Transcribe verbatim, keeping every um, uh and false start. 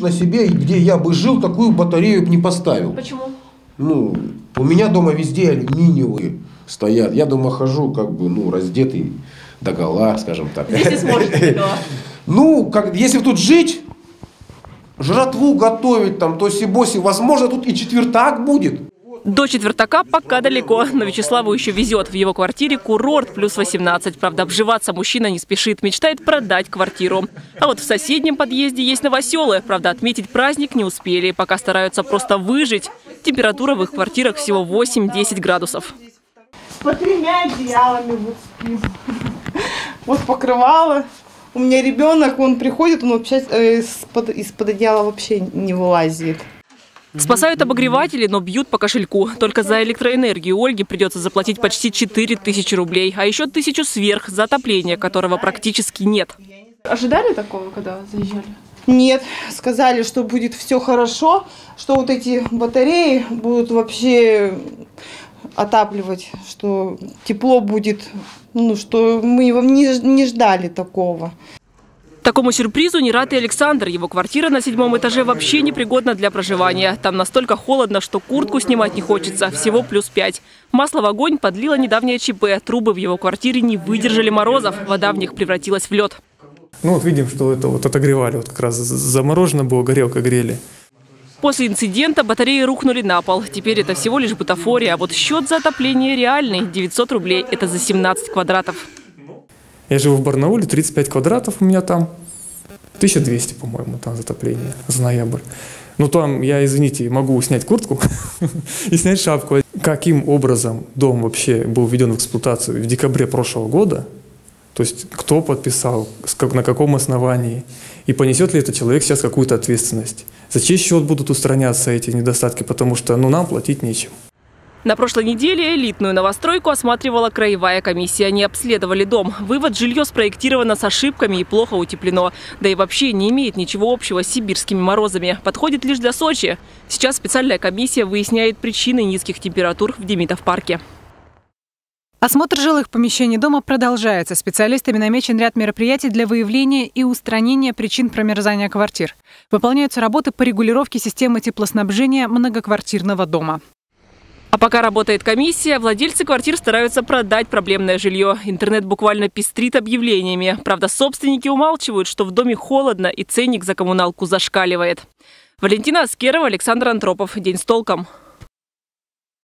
лично себе, где я бы жил, такую батарею бы не поставил. Почему? Ну, у меня дома везде алюминиевые стоят. Я дома хожу, как бы, ну, раздетый догола, скажем так. Здесь не сможешь догола. Ну, как, если тут жить, жратву готовить, там, тоси-боси, возможно, тут и четвертак будет. До четвертака пока далеко, но Вячеславу еще везет. В его квартире курорт плюс восемнадцать. Правда, обживаться мужчина не спешит, мечтает продать квартиру. А вот в соседнем подъезде есть новоселы. Правда, отметить праздник не успели, пока стараются просто выжить. Температура в их квартирах всего восемь-десять градусов. По тремя одеялами вот спим. Вот покрывало. У меня ребенок, он приходит, он вообще из-под из-под одеяла вообще не вылазит. Спасают обогреватели, но бьют по кошельку. Только за электроэнергию Ольге придется заплатить почти четыре тысячи рублей, а еще тысячу сверх за отопление, которого практически нет. Ожидали такого, когда заезжали? Нет, сказали, что будет все хорошо, что вот эти батареи будут вообще отапливать, что тепло будет, ну, что мы его не, не ждали такого. Такому сюрпризу не рад и Александр. Его квартира на седьмом этаже вообще непригодна для проживания. Там настолько холодно, что куртку снимать не хочется. Всего плюс пять. Масло в огонь подлило недавнее ЧП. Трубы в его квартире не выдержали морозов. Вода в них превратилась в лед. Ну вот видим, что это вот отогревали. Вот как раз заморожено было, горелка грели. После инцидента батареи рухнули на пол. Теперь это всего лишь бутафория. А вот счет за отопление реальный. девятьсот рублей. Это за семнадцать квадратов. Я живу в Барнауле, тридцать пять квадратов у меня там, тысяча двести, по-моему, там затопление за ноябрь. Ну там я, извините, могу снять куртку и снять шапку. Каким образом дом вообще был введен в эксплуатацию в декабре прошлого года, то есть кто подписал, на каком основании, и понесет ли этот человек сейчас какую-то ответственность? За чей счет будут устраняться эти недостатки, потому что ну, нам платить нечем. На прошлой неделе элитную новостройку осматривала краевая комиссия. Они обследовали дом. Вывод – жилье спроектировано с ошибками и плохо утеплено. Да и вообще не имеет ничего общего с сибирскими морозами. Подходит лишь для Сочи. Сейчас специальная комиссия выясняет причины низких температур в Демидов парке. Осмотр жилых помещений дома продолжается. Специалистами намечен ряд мероприятий для выявления и устранения причин промерзания квартир. Выполняются работы по регулировке системы теплоснабжения многоквартирного дома. А пока работает комиссия, владельцы квартир стараются продать проблемное жилье. Интернет буквально пестрит объявлениями. Правда, собственники умалчивают, что в доме холодно и ценник за коммуналку зашкаливает. Валентина Аскерова, Александр Антропов. День с толком.